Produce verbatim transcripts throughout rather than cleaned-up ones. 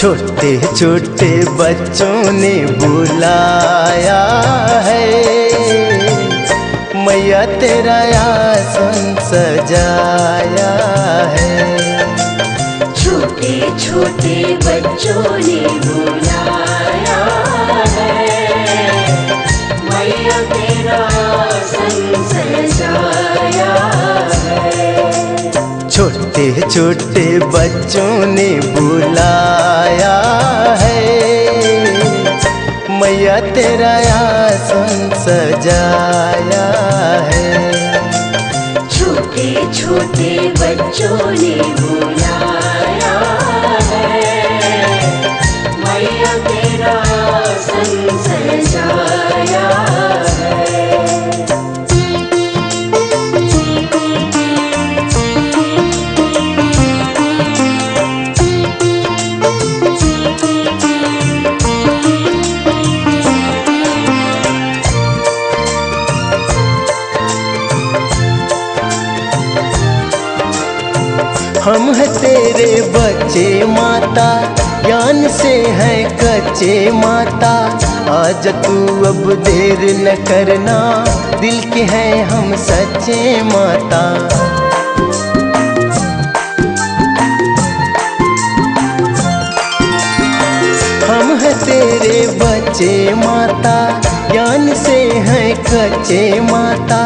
छोटे छोटे बच्चों ने बुलाया है, मैया तेरा आसन सजाया है। छोटे छोटे बच्चों ने बुलाया है, मैया तेरा आसन सजाया है। छोटे छोटे बच्चों ने बुलाया है, मैया तेरा आसन सजाया है। छोटे छोटे बच्चों ने बुलाया है, मैया तेरा आसन सजाया है। हम हैं तेरे बच्चे माता, ज्ञान से हैं कच्चे माता। आजा तू अब देर न करना, दिल के हैं हम सच्चे माता। हम हैं तेरे बच्चे माता, ज्ञान से हैं कच्चे माता।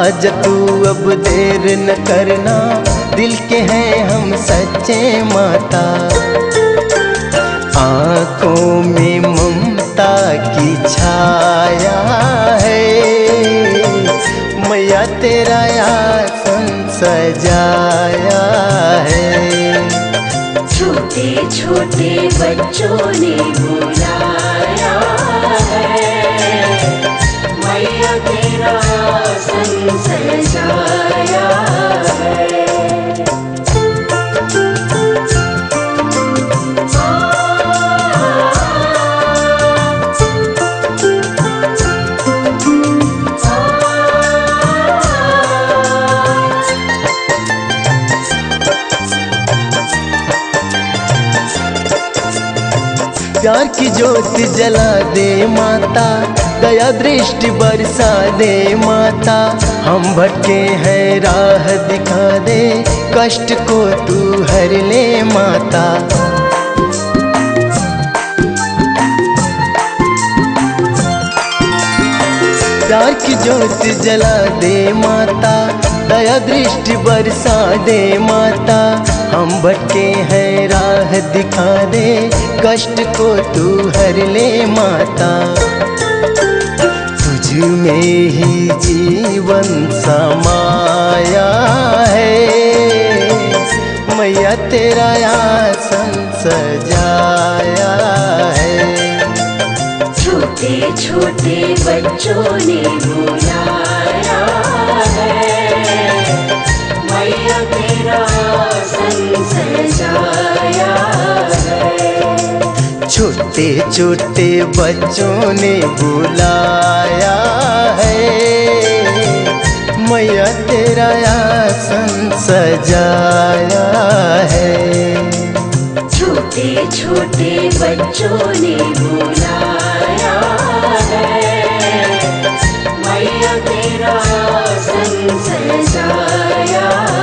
आजा तू अब देर न करना, दिल के हैं हम सच्चे माता। आंखों में ममता की छाया है, मैया तेरा आसन सजाया है। छोटे छोटे बच्चों ने बुलाया है, मैया तेरा आसन सजाया है। प्यार की ज्योत जला दे माता, दया दृष्टि बरसा दे माता। हम भटके हैं राह दिखा दे, कष्ट को तू हर ले माता। प्यार की ज्योत जला दे माता, दया दृष्टि बरसा दे माता। हम भटके हैं राह दिखा दे, कष्ट को तू हर ले माता। तुझ में ही जीवन समाया है, मैया तेरा आसन सजाया है। छोटे छोटे बच्चों ने बुलाया है, मैया तेरा आसन सजाया है। छोटे छोटे बच्चों ने बुलाया है, मैया तेरा आसन सजाया है। छोटे छोटे बच्चों ने बुलाया है, मैया तेरा आसन सजाया है।